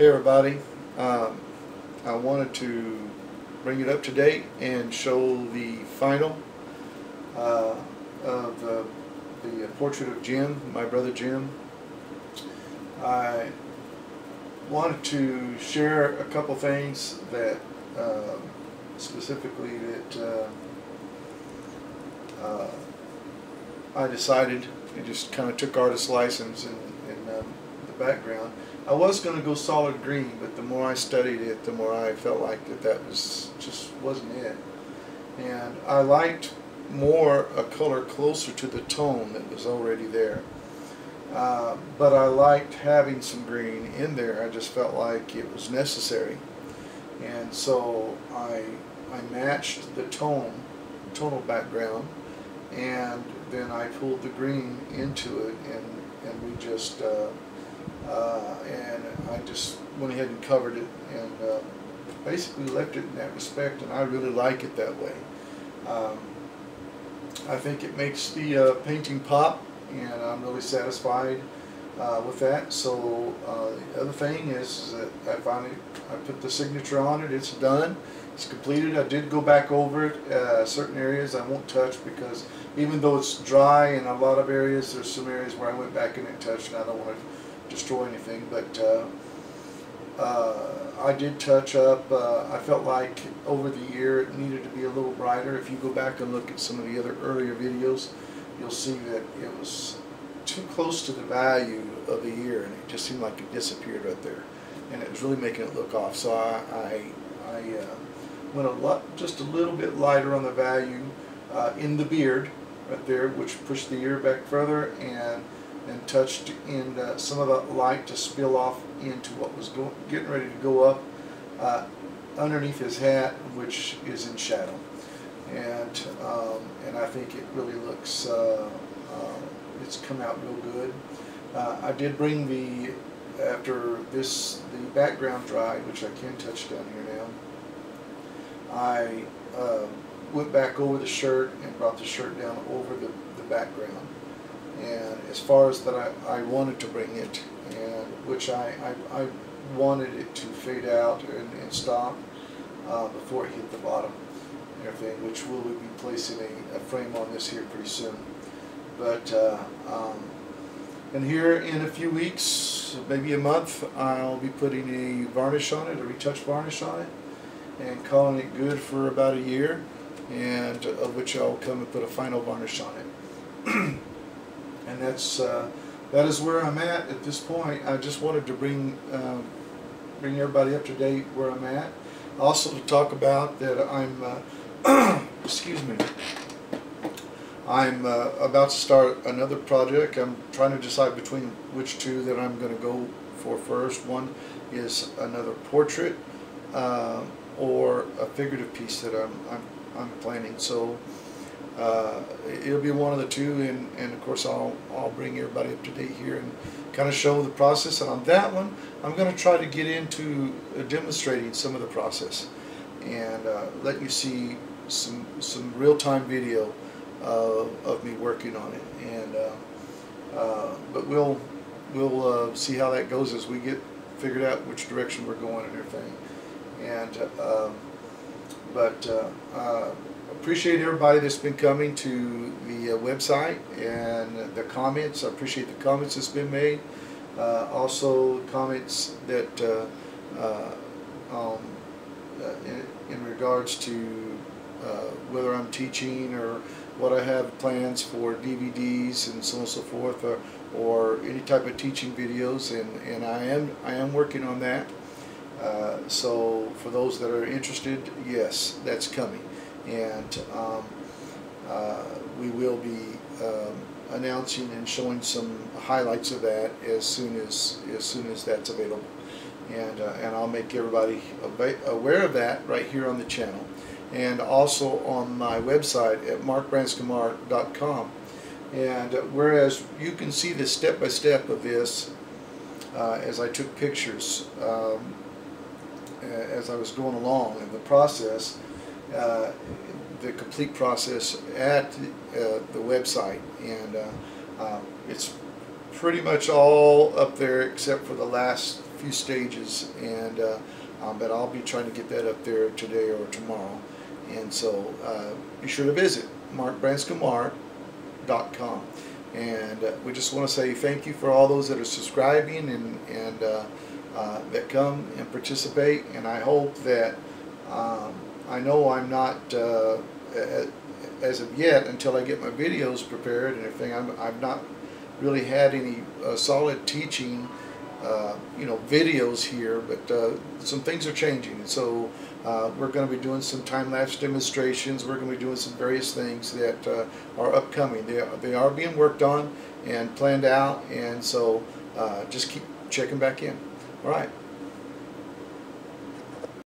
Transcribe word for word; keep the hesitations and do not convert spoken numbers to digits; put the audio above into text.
Hey everybody, um, I wanted to bring it up to date and show the final uh, of the, the portrait of Jim, my brother Jim. I wanted to share a couple things that uh, specifically that uh, uh, I decided, and just kind of took artist's license and, and um, the background. I was going to go solid green, but the more I studied it, the more I felt like that that was just wasn't it. And I liked more a color closer to the tone that was already there. Uh, but I liked having some green in there. I just felt like it was necessary. And so I, I matched the tone, tonal background, and then I pulled the green into it, and, and we just... Uh, Uh, and I just went ahead and covered it, and uh, basically left it in that respect, and I really like it that way. Um, I think it makes the uh, painting pop, and I'm really satisfied uh, with that. So uh, the other thing is, is that I finally I put the signature on it. It's done. It's completed. I did go back over it. Uh, certain areas I won't touch, because even though it's dry in a lot of areas, there's some areas where I went back in and touched, and I don't want to destroy anything, but uh, uh, I did touch up. Uh, I felt like over the year it needed to be a little brighter. If you go back and look at some of the other earlier videos, you'll see that it was too close to the value of the year, and it just seemed like it disappeared right there, and it was really making it look off. So I, I, I uh, went a lot, just a little bit lighter on the value uh, in the beard right there, which pushed the year back further, and and touched in uh, some of the light to spill off into what was go getting ready to go up uh, underneath his hat, which is in shadow. And um, and I think it really looks, uh, uh, it's come out real good. Uh, I did bring the, after this, the background dried, which I can touch down here now, I uh, went back over the shirt and brought the shirt down over the, the background. And as far as that, I, I wanted to bring it, and which I, I, I wanted it to fade out and, and stop uh, before it hit the bottom and everything, which we'll be placing a, a frame on this here pretty soon. But, uh, um, and here in a few weeks, maybe a month, I'll be putting a varnish on it, a retouch varnish on it, and calling it good for about a year, and uh, of which I'll come and put a final varnish on it. And that's uh, that is where I'm at at this point. I just wanted to bring um, bring everybody up to date where I'm at. Also to talk about that I'm uh, excuse me. I'm uh, about to start another project. I'm trying to decide between which two that I'm going to go for first. One is another portrait uh, or a figurative piece that I'm I'm, I'm planning. So. Uh, it'll be one of the two, and, and of course I'll, I'll bring everybody up to date here and kind of show the process. And on that one, I'm going to try to get into demonstrating some of the process, and uh, let you see some some real-time video uh, of me working on it. And uh, uh, but we'll we'll uh, see how that goes as we get figured out which direction we're going and everything. And uh, but. Uh, uh, Appreciate everybody that's been coming to the uh, website and the comments. I appreciate the comments that's been made. Uh, also, comments that uh, uh, um, uh, in, in regards to uh, whether I'm teaching or what I have plans for D V Ds and so on and so forth, or, or any type of teaching videos. And, and I am I am working on that. Uh, so for those that are interested, yes, that's coming. And um, uh, we will be um, announcing and showing some highlights of that as soon as as soon as that's available, and uh, and I'll make everybody aware of that right here on the channel, and also on my website at mark branscum art dot com. And uh, whereas you can see the step by step of this uh, as I took pictures um, as I was going along in the process. Uh, the complete process at uh, the website, and uh, uh, it's pretty much all up there except for the last few stages, and uh, um, but I'll be trying to get that up there today or tomorrow. And so uh, be sure to visit mark brans cum art dot com. And uh, we just want to say thank you for all those that are subscribing and, and uh, uh, that come and participate. And I hope that, um, I know I'm not, uh, as of yet, until I get my videos prepared and everything, I'm, I've not really had any uh, solid teaching, uh, you know, videos here, but uh, some things are changing. So uh, we're going to be doing some time-lapse demonstrations. We're going to be doing some various things that uh, are upcoming. They are, they are being worked on and planned out, and so uh, just keep checking back in. All right.